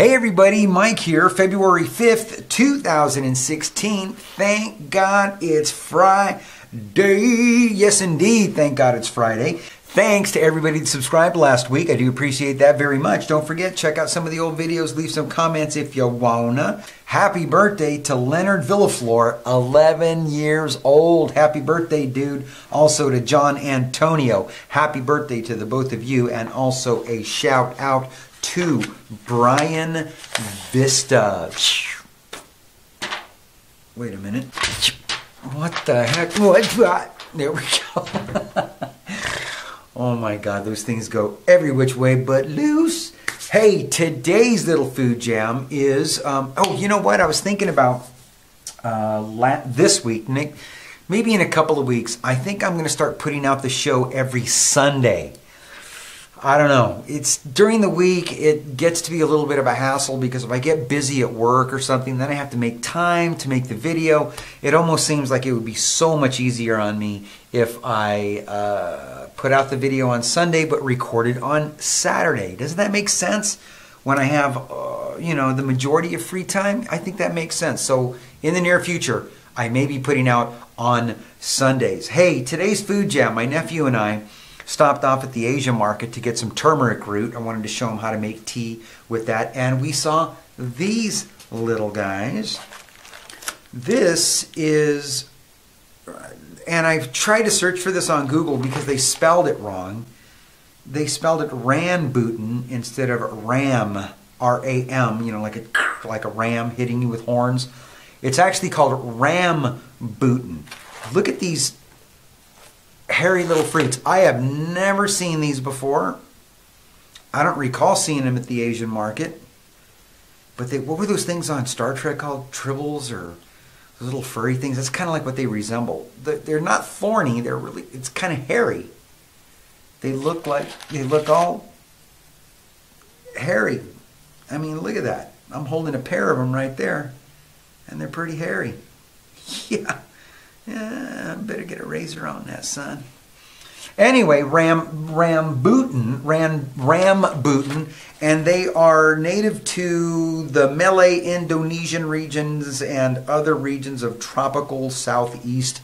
Hey everybody, Mike here, February 5th, 2016. Thank God it's Friday. Yes indeed, thank God it's Friday. Thanks to everybody that subscribed last week. I do appreciate that very much. Don't forget, check out some of the old videos, leave some comments if you wanna. Happy birthday to Leonard Villaflor, 11 years old. Happy birthday, dude. Also to John Antonio. Happy birthday to the both of you, and also a shout out to Brian Vista. Wait a minute. What the heck? What? There we go. Oh my God, those things go every which way but loose. Hey, today's little food jam is, oh, you know what? I was thinking about this week, Nick. Maybe in a couple of weeks, I think I'm going to start putting out the show every Sunday. I don't know. It's during the week, it gets to be a little bit of a hassle because if I get busy at work or something, then I have to make time to make the video. It almost seems like it would be so much easier on me if I put out the video on Sunday but recorded on Saturday. Doesn't that make sense? When I have, you know, the majority of free time, I think that makes sense. So in the near future, I may be putting out on Sundays. Hey, today's food jam, my nephew and I stopped off at the Asia market to get some turmeric root. I wanted to show him how to make tea with that. And we saw these little guys. This is, and I've tried to search for this on Google because they spelled it wrong. They spelled it Rambutan instead of ram, R-A-M, you know, like a ram hitting you with horns. It's actually called Rambutan. Look at these hairy little fruits. I have never seen these before. I don't recall seeing them at the Asian market. But they, what were those things on Star Trek called? Tribbles or those little furry things? That's kind of like what they resemble. They're not thorny. They're really, it's kind of hairy. They look like, they look all hairy. I mean, look at that. I'm holding a pair of them right there. And they're pretty hairy. Yeah. Yeah, better get a razor on that, son. Anyway, Rambutan, and they are native to the Malay, Indonesian regions and other regions of tropical Southeast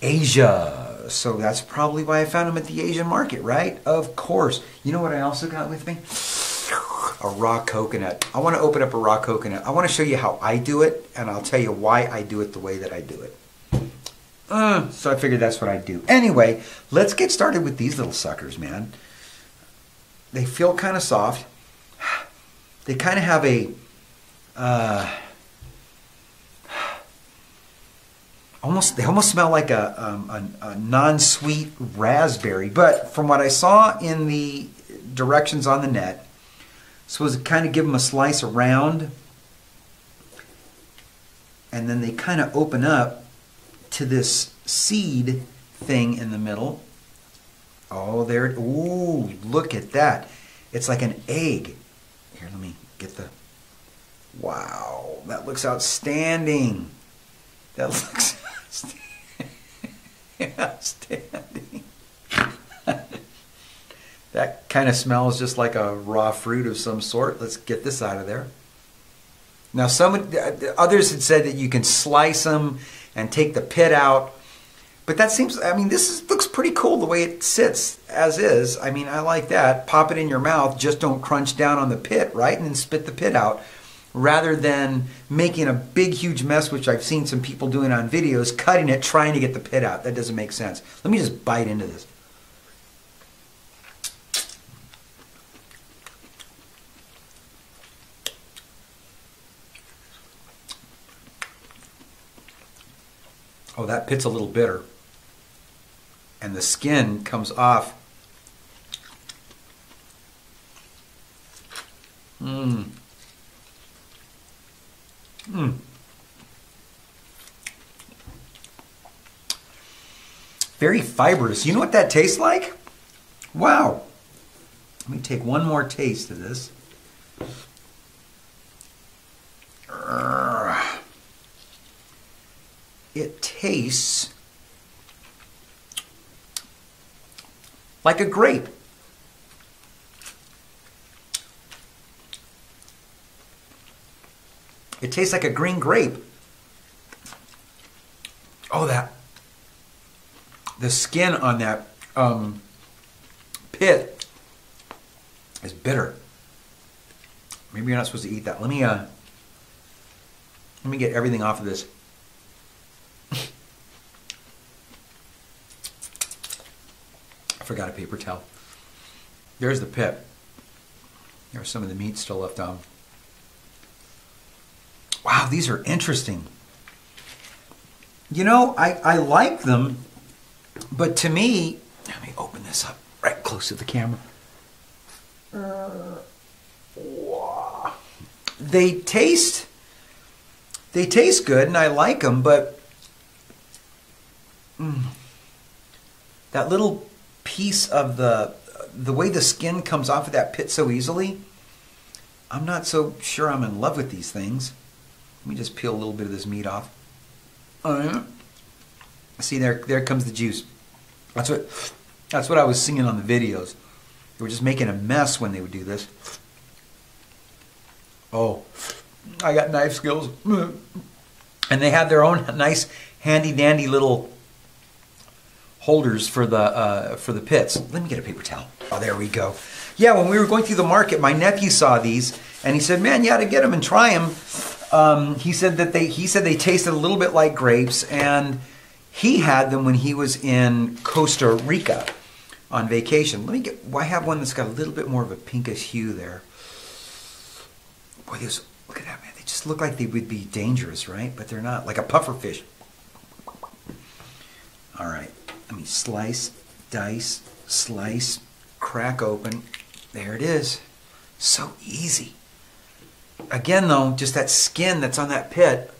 Asia. So that's probably why I found them at the Asian market, right? Of course. You know what I also got with me? A raw coconut. I want to open up a raw coconut. I want to show you how I do it, and I'll tell you why I do it the way that I do it. So I figured that's what I'd do. Anyway, let's get started with these little suckers, man. They feel kind of soft. They kind of have a, they almost smell like a non-sweet raspberry. But from what I saw in the directions on the net, so it was kind of give them a slice around, and then they kind of open up to this seed thing in the middle. Oh, there it, ooh, look at that. It's like an egg. Here, let me get the, wow, that looks outstanding. That looks outstanding. That kind of smells just like a raw fruit of some sort. Let's get this out of there. Now, some others had said that you can slice them and take the pit out, but that seems, I mean, this is, looks pretty cool the way it sits as is. I mean, I like that. Pop it in your mouth, just don't crunch down on the pit, right? And then spit the pit out rather than making a big, huge mess, which I've seen some people doing on videos, cutting it, trying to get the pit out. That doesn't make sense. Let me just bite into this. Oh, that pit's a little bitter. And the skin comes off. Mmm. Mmm. Very fibrous. You know what that tastes like? Wow. Let me take one more taste of this. It tastes like a grape. It tastes like a green grape. Oh, that, the skin on that pit is bitter. Maybe you're not supposed to eat that. Let me get everything off of this. I forgot a paper towel. There's the pit. There's some of the meat still left on. Wow, these are interesting. You know, I like them, but to me, let me open this up right close to the camera. They taste good, and I like them, but that little piece of the way the skin comes off of that pit so easily, I'm not so sure I'm in love with these things. Let me just peel a little bit of this meat off. See, there comes the juice. That's what I was seeing on the videos. They were just making a mess when they would do this. Oh, I got knife skills. And they have their own nice, handy-dandy little holders for the pits. Let me get a paper towel. Oh, there we go. Yeah, when we were going through the market, my nephew saw these, and he said, "Man, you ought to get them and try them." He said that they tasted a little bit like grapes, and he had them when he was in Costa Rica on vacation. Let me get. Well, I have one that's got a little bit more of a pinkish hue there. Boy, those, look at that, man. They just look like they would be dangerous, right? But they're not. Like a puffer fish. All right. Let me slice, dice, slice, crack open. There it is. So easy. Again, though, just that skin that's on that pit.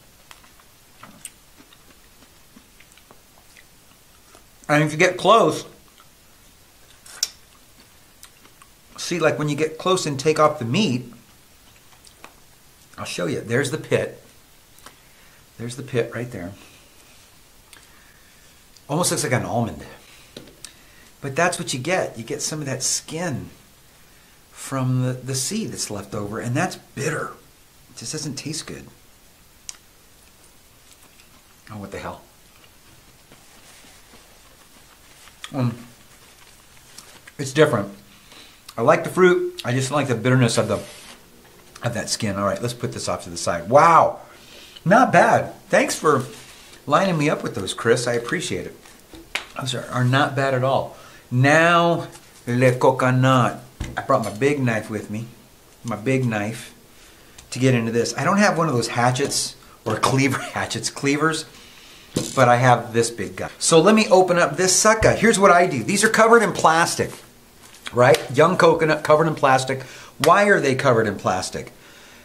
And if you get close, see, like when you get close and take off the meat, I'll show you. There's the pit. There's the pit right there. Almost looks like an almond. But that's what you get. You get some of that skin from the seed that's left over, and that's bitter. It just doesn't taste good. Oh, what the hell. It's different. I like the fruit. I just don't like the bitterness of the of that skin. All right, let's put this off to the side. Wow, not bad. Thanks for lining me up with those, Chris. I appreciate it. Those are not bad at all. Now, le coconut. I brought my big knife with me, my big knife, to get into this. I don't have one of those hatchets or cleavers, but I have this big guy. So let me open up this sucker. Here's what I do. These are covered in plastic, right? Young coconut covered in plastic. Why are they covered in plastic?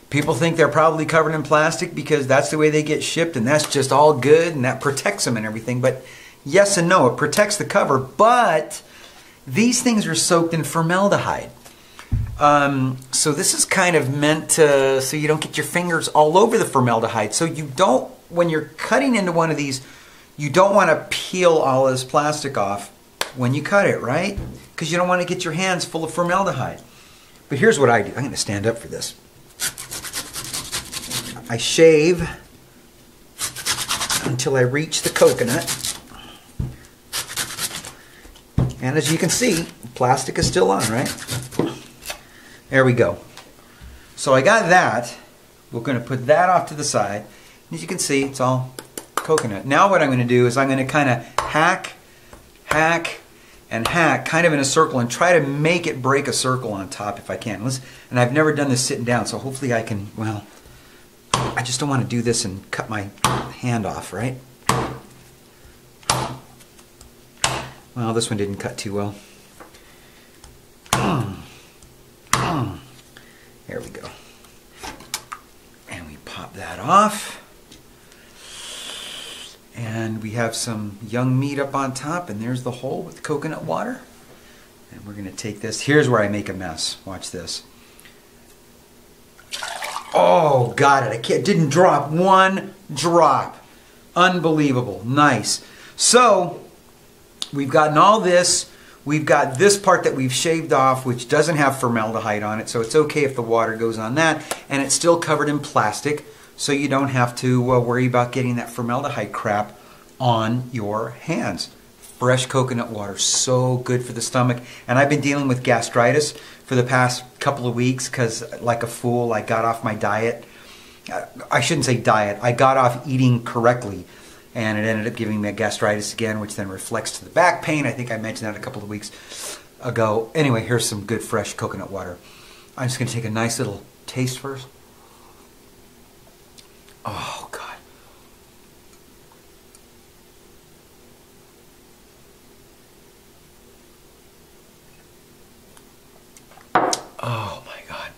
People think they're probably covered in plastic because that's the way they get shipped, and that's just all good, and that protects them and everything. But yes and no, it protects the cover, but these things are soaked in formaldehyde. So this is kind of meant to, so you don't get your fingers all over the formaldehyde. So you don't, when you're cutting into one of these, you don't want to peel all this plastic off when you cut it, right? Because you don't want to get your hands full of formaldehyde. But here's what I do. I'm going to stand up for this. I shave until I reach the coconut. And as you can see, plastic is still on, right? There we go. So I got that. We're going to put that off to the side. As you can see, it's all coconut. Now what I'm going to do is I'm going to kind of hack, and hack kind of in a circle and try to make it break a circle on top if I can. And I've never done this sitting down, so hopefully I can, well, I just don't want to do this and cut my hand off, right? Well, this one didn't cut too well. There we go. And we pop that off. And we have some young meat up on top, and there's the hole with the coconut water. And we're going to take this. Here's where I make a mess. Watch this. Oh, got it. Didn't drop one drop. Unbelievable. Nice. So we've gotten all this. We've got this part that we've shaved off, which doesn't have formaldehyde on it, so it's okay if the water goes on that, and it's still covered in plastic. so you don't have to worry about getting that formaldehyde crap on your hands. Fresh coconut water, so good for the stomach. And I've been dealing with gastritis for the past couple of weeks because, like a fool, I got off my diet. I shouldn't say diet. I got off eating correctly, and it ended up giving me a gastritis again, which then reflects to the back pain. I think I mentioned that a couple of weeks ago. Anyway, here's some good fresh coconut water. I'm just going to take a nice little taste first. Oh, God. Oh, my God.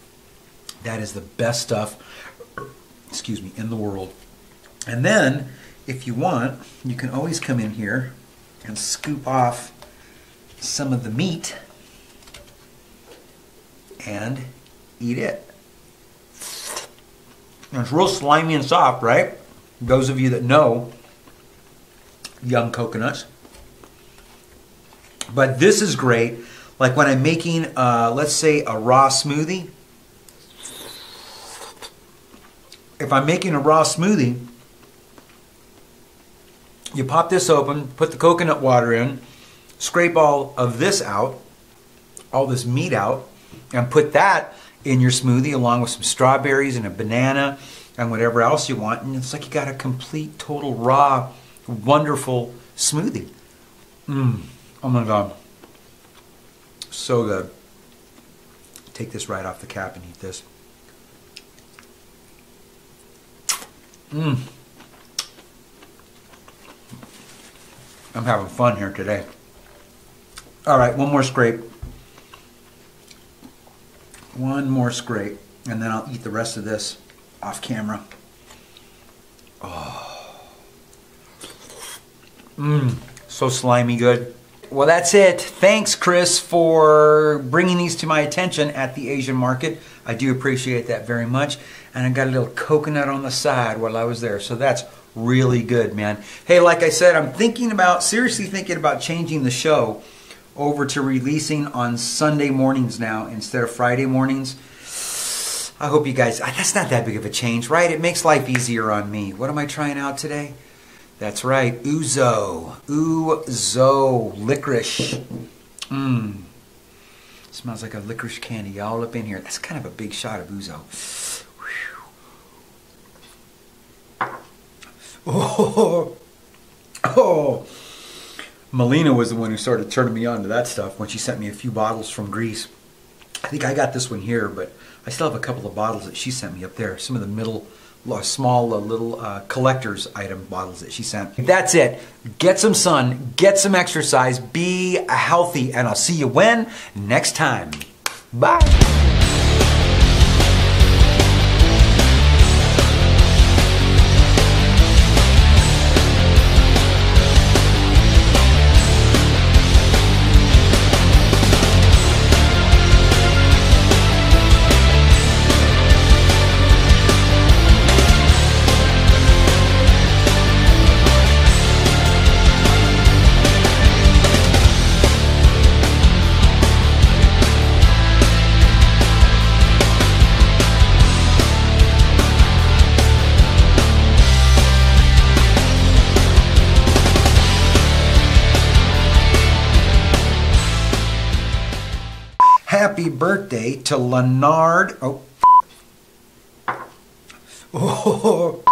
That is the best stuff, excuse me, in the world. And then, if you want, you can always come in here and scoop off some of the meat and eat it. And it's real slimy and soft, right? Those of you that know young coconuts. But this is great. Like when I'm making, let's say, a raw smoothie. If I'm making a raw smoothie, you pop this open, put the coconut water in, scrape all of this out, all this meat out, and put that in your smoothie along with some strawberries and a banana and whatever else you want. And it's like you got a complete, total, raw, wonderful smoothie. Oh my God. So good. Take this right off the cap and eat this. I'm having fun here today. All right, one more scrape. One more scrape, and then I'll eat the rest of this off camera. Oh. So slimy good. Well, that's it. Thanks, Chris, for bringing these to my attention at the Asian market. I do appreciate that very much. And I got a little coconut on the side while I was there, so that's really good, man. Hey, like I said, I'm thinking about, seriously thinking about changing the show over to releasing on Sunday mornings now instead of Friday mornings. I hope you guys, that's not that big of a change, right? It makes life easier on me. What am I trying out today? That's right, ouzo. Ouzo licorice. Smells like a licorice candy all up in here. That's kind of a big shot of ouzo. Oh, Melina was the one who started turning me on to that stuff when she sent me a few bottles from Greece. I think I got this one here, but I still have a couple of bottles that she sent me up there. Some of the middle, small little collector's item bottles that she sent. That's it. Get some sun, get some exercise, be healthy, and I'll see you when? Next time. Bye. Happy birthday to Leonard. Oh.